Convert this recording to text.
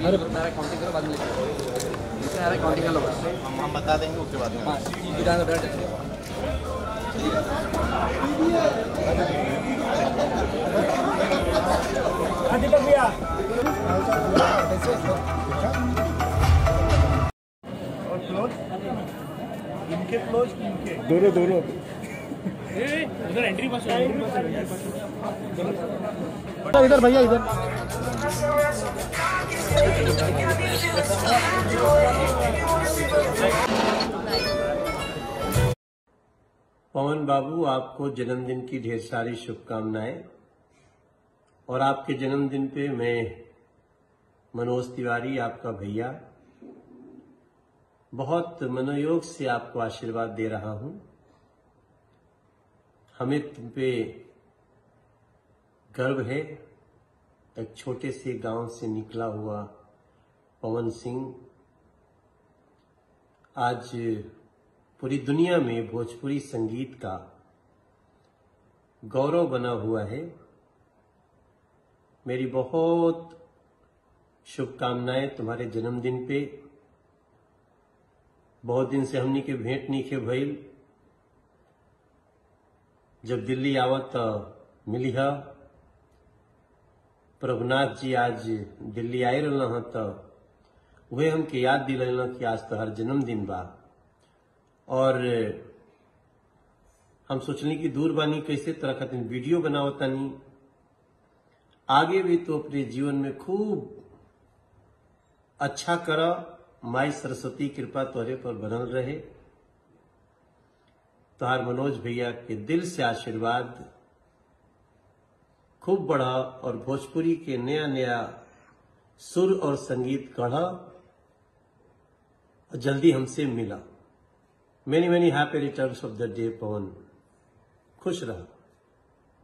हम बता देंगे उसके बाद दोनों दोनों इधर एंट्री पास इधर भैया इधर पवन बाबू, आपको जन्मदिन की ढेर सारी शुभकामनाएं। और आपके जन्मदिन पे मैं मनोज तिवारी, आपका भैया, बहुत मनोयोग से आपको आशीर्वाद दे रहा हूं। हमें तुम पे गर्व है। एक छोटे से गांव से निकला हुआ पवन सिंह आज पूरी दुनिया में भोजपुरी संगीत का गौरव बना हुआ है। मेरी बहुत शुभकामनाएं तुम्हारे जन्मदिन पे। बहुत दिन से हमनी के भेंट नहीं खे भइल। जब दिल्ली आवत मिली है, प्रभुनाथ जी आज दिल्ली आए रहना है तो वे हमके याद दिलाना कि आज तो हर जन्मदिन बा। और हम सोचने की दूर बानी कैसे तरह खातिर वीडियो बनावता नहीं। आगे भी तो अपने जीवन में खूब अच्छा करा। माई सरस्वती कृपा तोहरे पर बनल रहे। तार मनोज भैया के दिल से आशीर्वाद खूब बढ़ा और भोजपुरी के नया नया सुर और संगीत गढ़ा और जल्दी हमसे मिला। Many many happy returns of the day पवन। खुश रहा।